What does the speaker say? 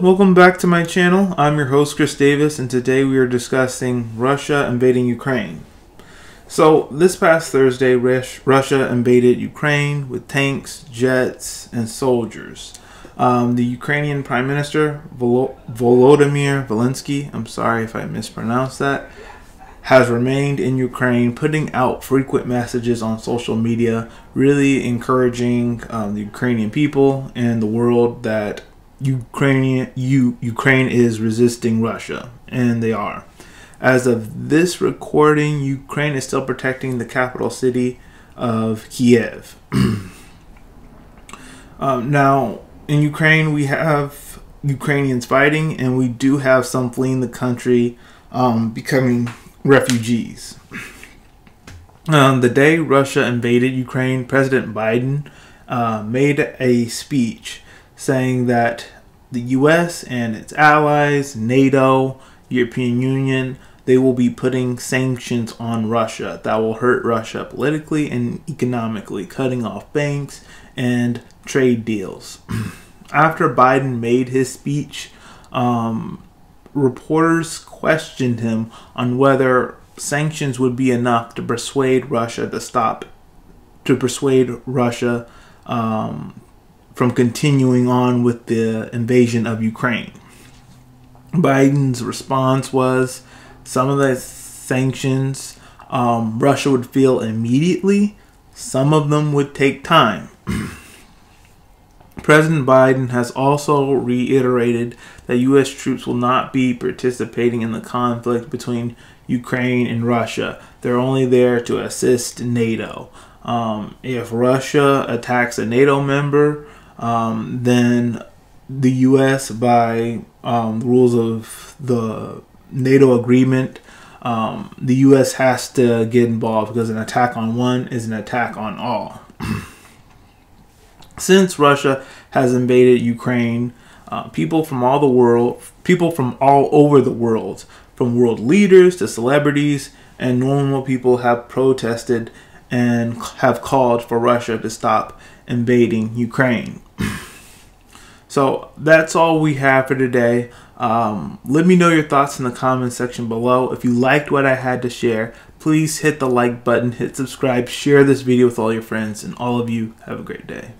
welcome back to my channel. I'm your host Chris Davis, and today we are discussing Russia invading Ukraine. So this past Thursday, Russia invaded Ukraine with tanks, jets, and soldiers. The Ukrainian Prime Minister Volodymyr Zelenskyy, I'm sorry if I mispronounced that, has remained in Ukraine, putting out frequent messages on social media, really encouraging the Ukrainian people and the world that Ukraine is resisting Russia, and they are. As of this recording, Ukraine is still protecting the capital city of Kiev. Now, in Ukraine, we have Ukrainians fighting, and we do have some fleeing the country, becoming refugees. The day Russia invaded Ukraine, President Biden made a speech saying that the U.S. and its allies, NATO, European Union, they will be putting sanctions on Russia that will hurt Russia politically and economically, cutting off banks and trade deals. After Biden made his speech, reporters questioned him on whether sanctions would be enough to persuade Russia to stop, from continuing on with the invasion of Ukraine. Biden's response was some of the sanctions Russia would feel immediately, some of them would take time. President Biden has also reiterated that U.S. troops will not be participating in the conflict between Ukraine and Russia. They're only there to assist NATO. If Russia attacks a NATO member, then the U.S., by the rules of the NATO agreement, the U.S. has to get involved, because an attack on one is an attack on all. Since Russia has invaded Ukraine, people from all over the world, from world leaders to celebrities and normal people, have protested and have called for Russia to stop invading Ukraine. So that's all we have for today. Let me know your thoughts in the comment section below. If you liked what I had to share, please hit the like button, hit subscribe, share this video with all your friends, and all of you have a great day.